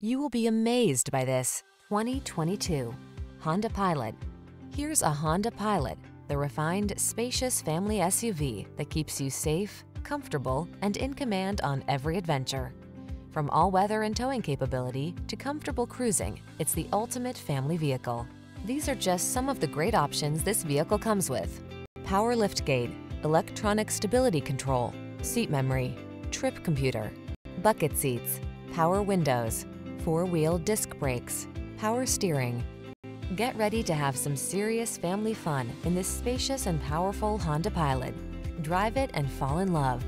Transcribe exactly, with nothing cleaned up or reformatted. You will be amazed by this twenty twenty-two Honda Pilot. Here's a Honda Pilot, the refined, spacious family S U V that keeps you safe, comfortable, and in command on every adventure. From all-weather and towing capability to comfortable cruising, it's the ultimate family vehicle. These are just some of the great options this vehicle comes with: power liftgate, electronic stability control, seat memory, trip computer, bucket seats, power windows, four-wheel disc brakes, power steering. Get ready to have some serious family fun in this spacious and powerful Honda Pilot. Drive it and fall in love.